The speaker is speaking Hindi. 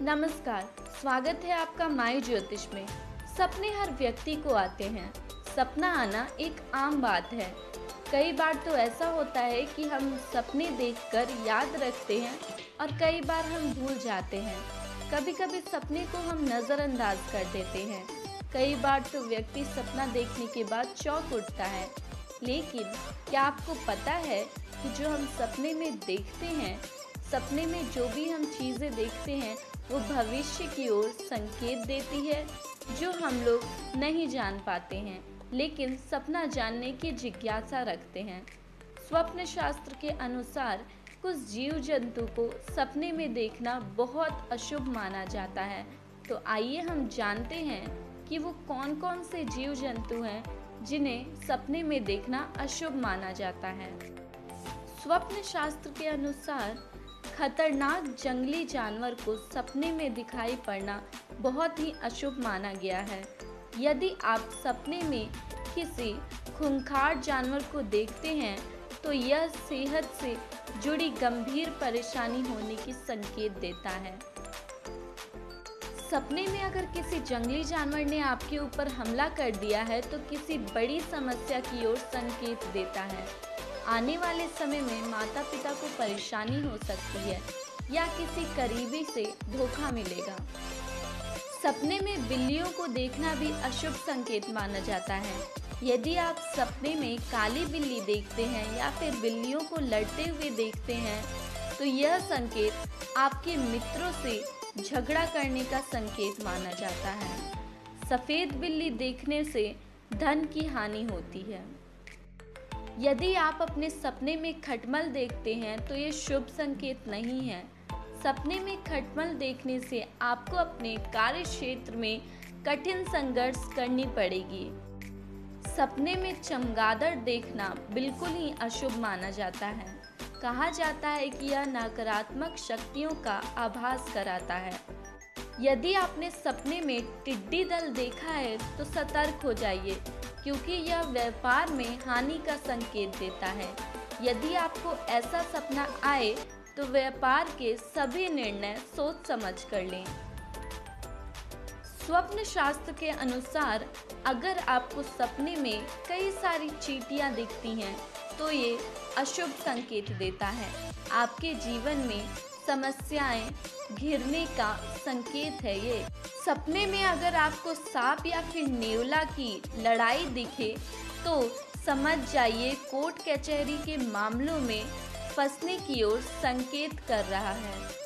नमस्कार, स्वागत है आपका माय ज्योतिष में। सपने हर व्यक्ति को आते हैं। सपना आना एक आम बात है। कई बार तो ऐसा होता है कि हम सपने देखकर याद रखते हैं और कई बार हम भूल जाते हैं। कभी कभी सपने को हम नज़रअंदाज कर देते हैं। कई बार तो व्यक्ति सपना देखने के बाद चौंक उठता है। लेकिन क्या आपको पता है कि जो हम सपने में देखते हैं, सपने में जो भी हम चीज़ें देखते हैं वो भविष्य की ओर संकेत देती है, जो हम लोग नहीं जान पाते हैं लेकिन सपना जानने की जिज्ञासा रखते हैं। स्वप्न शास्त्र के अनुसार कुछ जीव जंतु को सपने में देखना बहुत अशुभ माना जाता है। तो आइए हम जानते हैं कि वो कौन कौन से जीव जंतु हैं जिन्हें सपने में देखना अशुभ माना जाता है। स्वप्न शास्त्र के अनुसार खतरनाक जंगली जानवर को सपने में दिखाई पड़ना बहुत ही अशुभ माना गया है। यदि आप सपने में किसी खूंखार जानवर को देखते हैं तो यह सेहत से जुड़ी गंभीर परेशानी होने की संकेत देता है। सपने में अगर किसी जंगली जानवर ने आपके ऊपर हमला कर दिया है तो किसी बड़ी समस्या की ओर संकेत देता है। आने वाले समय में माता पिता को परेशानी हो सकती है या किसी करीबी से धोखा मिलेगा। सपने में बिल्लियों को देखना भी अशुभ संकेत माना जाता है। यदि आप सपने में काली बिल्ली देखते हैं या फिर बिल्लियों को लड़ते हुए देखते हैं तो यह संकेत आपके मित्रों से झगड़ा करने का संकेत माना जाता है। सफ़ेद बिल्ली देखने से धन की हानि होती है। यदि आप अपने सपने में खटमल देखते हैं तो ये शुभ संकेत नहीं है। सपने में खटमल देखने से आपको अपने कार्य क्षेत्र में कठिन संघर्ष करनी पड़ेगी। सपने में चमगादड़ देखना बिल्कुल ही अशुभ माना जाता है। कहा जाता है कि यह नकारात्मक शक्तियों का आभास कराता है। यदि आपने सपने में टिड्डी दल देखा है तो सतर्क हो जाइए, क्योंकि यह व्यापार में हानि का संकेत देता है। यदि आपको ऐसा सपना आए तो व्यापार के सभी निर्णय सोच समझ कर लें। स्वप्न शास्त्र के अनुसार अगर आपको सपने में कई सारी चींटियां दिखती हैं तो ये अशुभ संकेत देता है। आपके जीवन में समस्याएं घिरने का संकेत है। ये सपने में अगर आपको सांप या फिर नेवला की लड़ाई दिखे तो समझ जाइए कोर्ट कचहरी के मामलों में फंसने की ओर संकेत कर रहा है।